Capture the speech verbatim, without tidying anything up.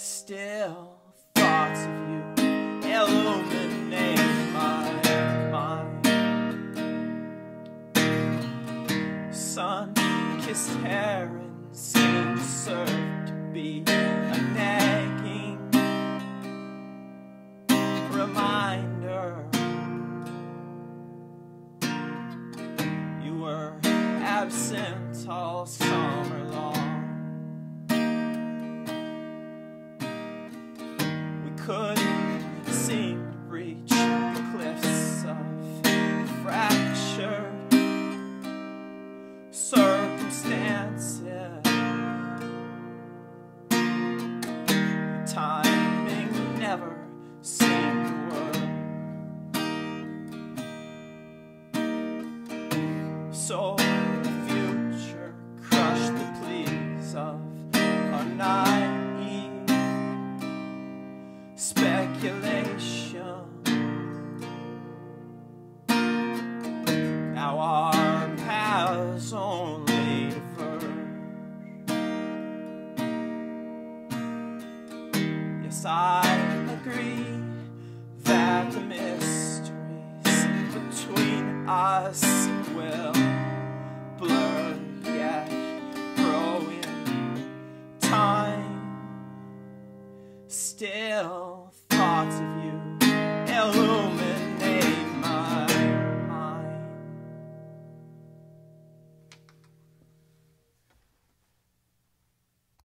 Still thoughts of you illuminate my mind. Sun kissed hair and skin served to be a nagging reminder. You were absent all summer long. We couldn't seem to reach the cliffs of fractured circumstances. The timing never seemed to work. So speculation. Now our paths only diverge. Yes, I agree that the mysteries between us will blur, yet grow in time. Still